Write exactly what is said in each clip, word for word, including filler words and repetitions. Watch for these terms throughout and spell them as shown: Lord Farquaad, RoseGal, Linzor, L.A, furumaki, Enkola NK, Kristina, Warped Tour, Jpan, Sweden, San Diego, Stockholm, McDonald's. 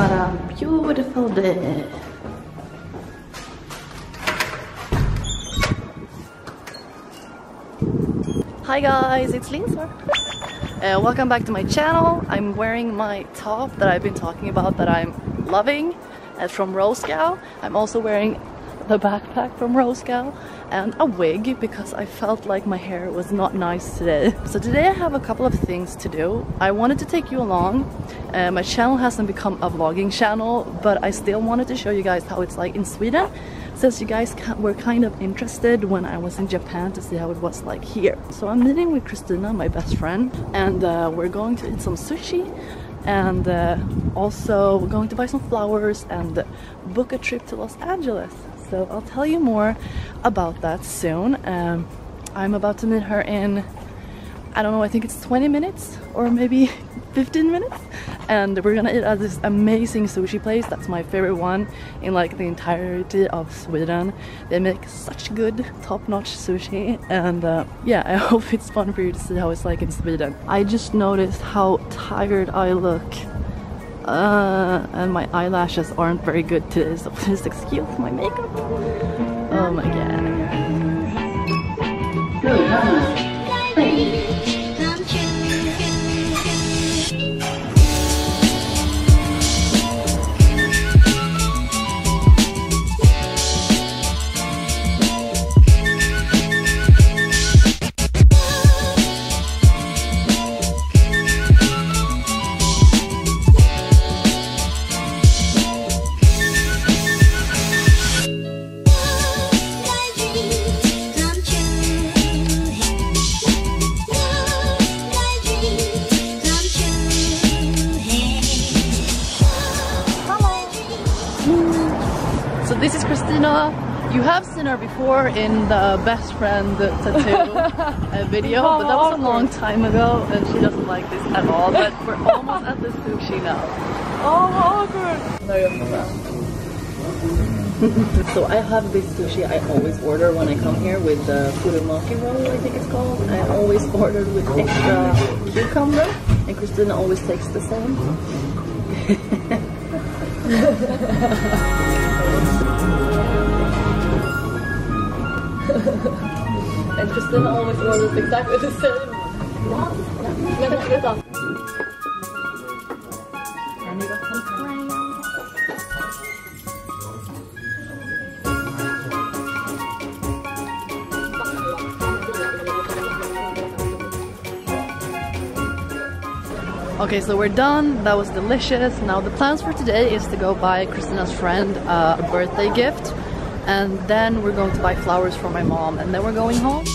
What a beautiful day. Hi guys, it's Linzor. Uh, welcome back to my channel. I'm wearing my top that I've been talking about that I'm loving uh, from RoseGal. I'm also wearing the backpack from RoseGal and a wig because I felt like my hair was not nice today. So today I have a couple of things to do. I wanted to take you along. Uh, my channel hasn't become a vlogging channel, but I still wanted to show you guys how it's like in Sweden, since you guys were kind of interested when I was in Japan to see how it was like here. So I'm meeting with Kristina, my best friend, and uh, we're going to eat some sushi. And uh, also we're going to buy some flowers and book a trip to Los Angeles. So I'll tell you more about that soon. Um, I'm about to meet her in, I don't know, I think it's twenty minutes or maybe fifteen minutes. And we're gonna eat at this amazing sushi place. That's my favorite one in like the entirety of Sweden. They make such good top-notch sushi. And uh, yeah, I hope it's fun for you to see how it's like in Sweden. I just noticed how tired I look. Uh, and my eyelashes aren't very good today, so please excuse my makeup. Oh my god. This is Kristina. You have seen her before in the best friend tattoo uh, video, but that was a long time ago and she doesn't like this at all, but we're almost at the sushi now. Oh, awkward! So I have this sushi I always order when I come here with the furumaki roll, I think it's called. I always order with extra cucumber and Kristina always takes the same. And Kristina always orders exactly the same. Okay, so we're done. That was delicious. Now the plans for today is to go buy Kristina's friend uh, a birthday gift. And then we're going to buy flowers for my mom, and then we're going home.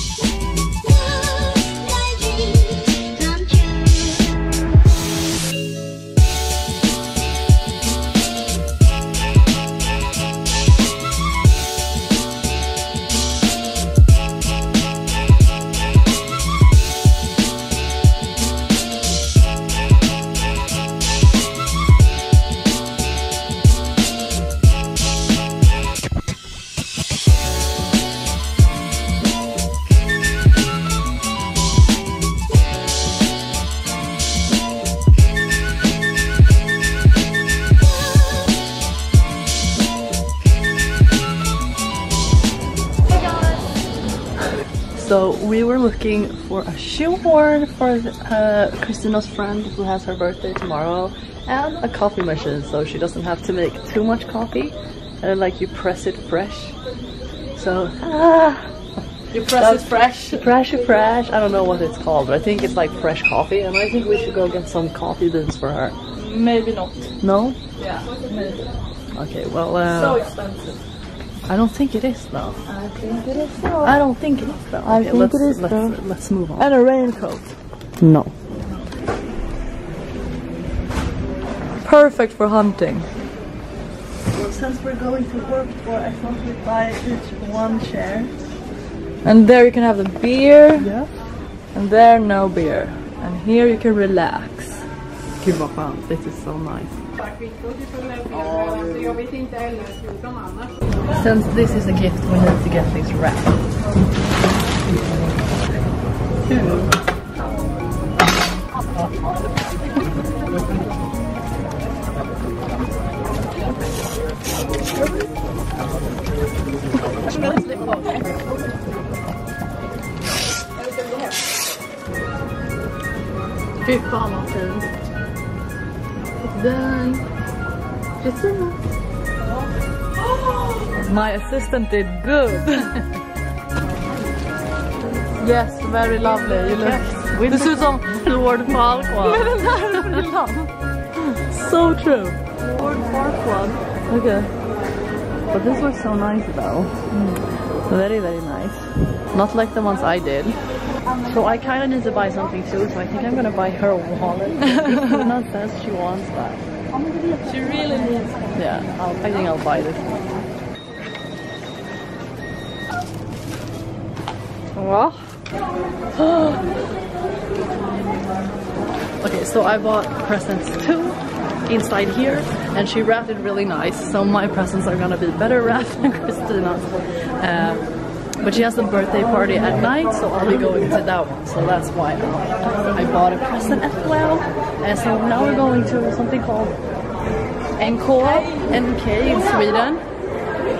So we were looking for a shoehorn for uh, Kristina's friend who has her birthday tomorrow, and a coffee machine so she doesn't have to make too much coffee, uh, like you press it fresh. So ah, you press it fresh, fresh, fresh. I don't know what it's called, but I think it's like fresh coffee, and I think we should go get some coffee beans for her. Maybe not. No. Yeah. Maybe. Okay. Well. Uh, so expensive. I don't think it is though. I think it is though. I don't think it is though. I okay, think let's, it is let's, though. Let's, let's move on. And a raincoat. No. Perfect for hunting. So since we're going to Warped Tour, I thought we'd buy each one chair. And there you can have the beer. Yeah. And there no beer. And here you can relax. Gud vad skönt. This is so nice. Since this is a gift, we need to get this wrapped. Two. big fall off him. It's done. Kristina. My assistant did good. Yes, very lovely. You look. Du ser ut som Lord Farquaad. So true. Lord Farquaad. Okay. But this was so nice though. Mm. Very, very nice. Not like the ones I did. So I kind of need to buy something too, so I think I'm gonna buy her a wallet. Kristina says she wants that. She really needs it. Yeah, I'll, I think I'll buy this one. Wow. Okay, so I bought presents too, inside here, and she wrapped it really nice. So my presents are gonna be better wrapped than Kristina's. Uh, But she has a birthday party at night, so I'll be going to that one. So that's why I bought a present as well. And so now we're going to something called Enkola N K in Sweden,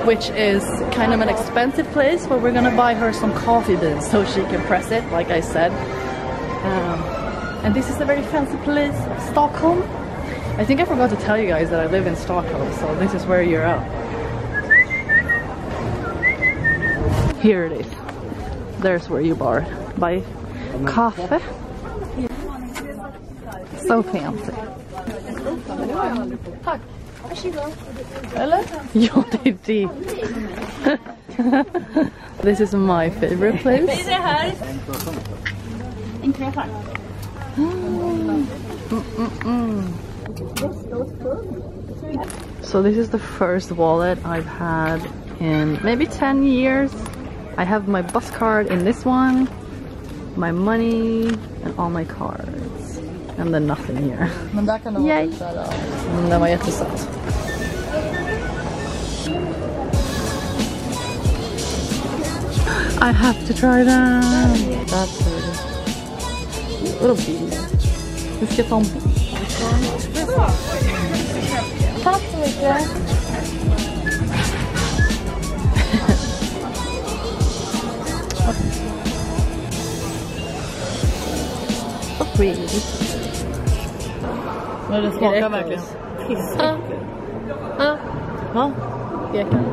which is kind of an expensive place, but we're gonna buy her some coffee beans so she can press it, like I said. Um, and this is a very fancy place, Stockholm. I think I forgot to tell you guys that I live in Stockholm, so this is where you're at. Here it is. There's where you are. By coffee. So fancy. Tack. Eller? Ja, det är det. This is my favorite place. Vad är det här? En kräfta. So this is the first wallet I've had in maybe ten years. I have my bus card in this one, my money, and all my cards. And then nothing here. Yay! That var jättesöt. I have to try that! That's pretty. Little bees. Vi ska ta en bees. Tack så mycket! Men det smakar verkligen fisk. Ah. Ah. Va? Ekar.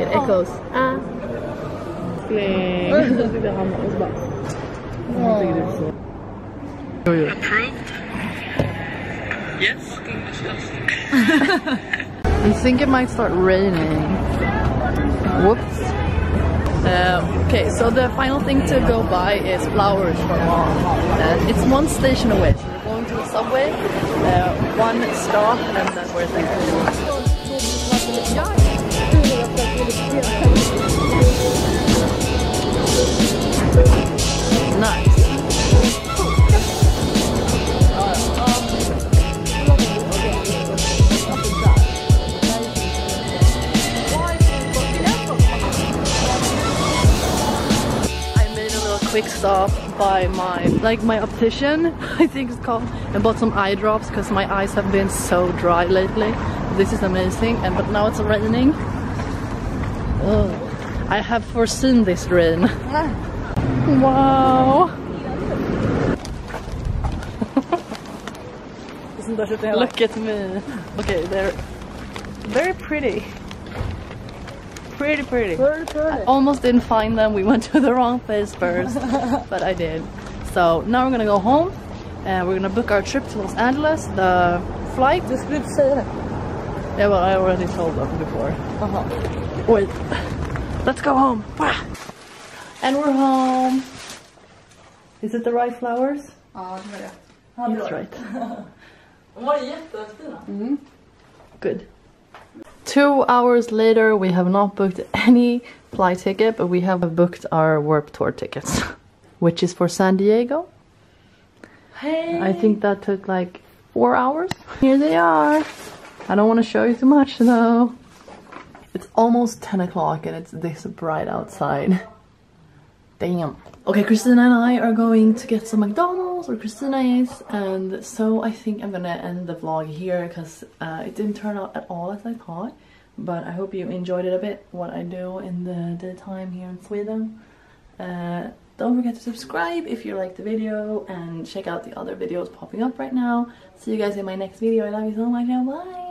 It echoes. Ah. Nej. Det hamnar hos bara. Jag tycker det är så. Jo, jo. Approved? Yes. I think it might start raining. Whoops. Um, okay, so the final thing to go buy is flowers for mom. Uh, it's one station away, so we're going to the subway, uh, one stop, and then we're there. Nice. Quick stop by my like my optician, I think it's called, and bought some eye drops because my eyes have been so dry lately. This is amazing, and but now it's raining. Oh, I have foreseen this rain. Wow. Look at me. Okay, they're very pretty. Pretty, pretty. Pretty, pretty. I almost didn't find them. We went to the wrong place first, but I did. So now we're gonna go home, and we're gonna book our trip to Los Angeles. The flight. The script said. Yeah, well, I already told them before. Uh-huh. Wait, let's go home. And we're home. Is it the right flowers? Ah, yeah. That's right. Mm-hmm. Good. Two hours later, we have not booked any flight ticket, but we have booked our Warped Tour tickets, which is for San Diego. Hey! I think that took like four hours. Here they are. I don't want to show you too much though. It's almost ten o'clock and it's this bright outside. Damn. Okay, Kristina and I are going to get some McDonald's, or Kristina is, and so I think I'm gonna end the vlog here because uh, it didn't turn out at all as I thought, but I hope you enjoyed it a bit, what I do in the daytime here in Sweden. Uh, Don't forget to subscribe if you like the video, and check out the other videos popping up right now. See you guys in my next video. I love you so much, and bye!